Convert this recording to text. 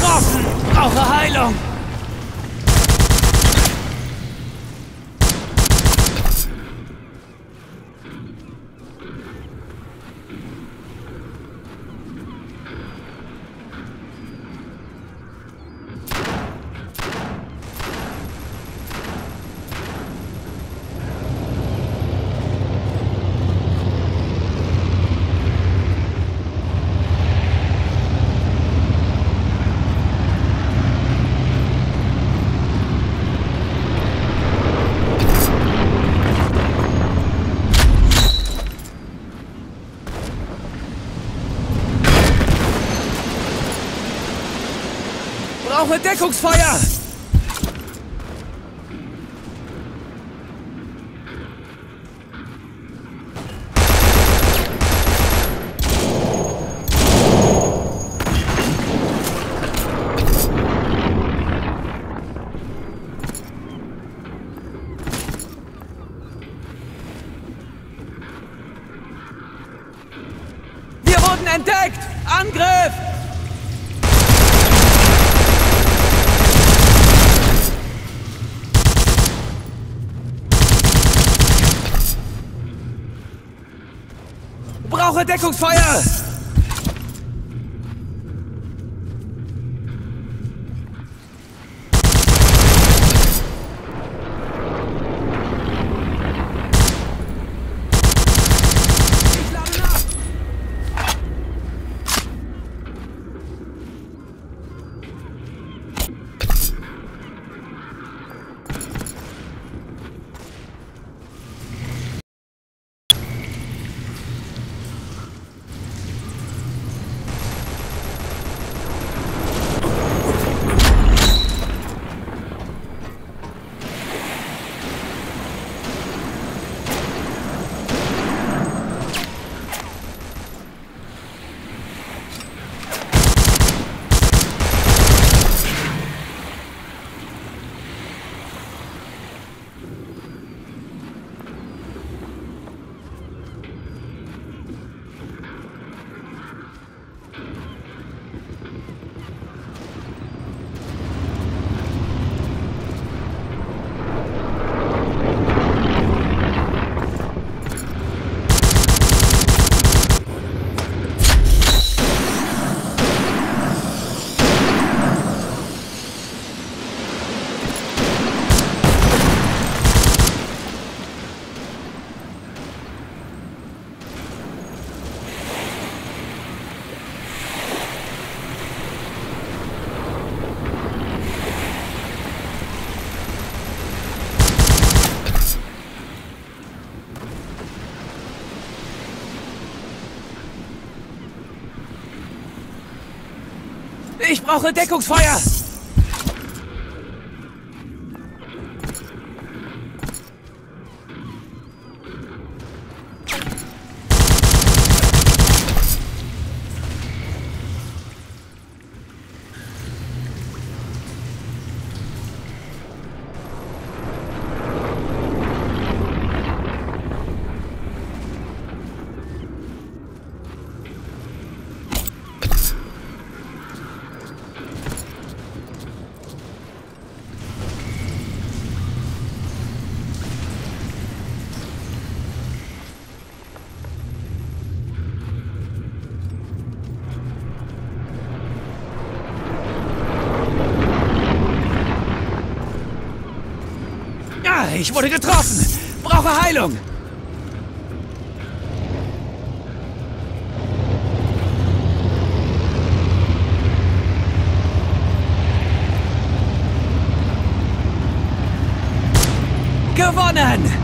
Getroffen! Brauche Heilung! Auch mit Deckungsfeuer! Wir wurden entdeckt! Angriff! Brauche Deckungsfeuer! Ich lade nach! Ich brauche Deckungsfeuer! Ich wurde getroffen! Brauche Heilung! Gewonnen!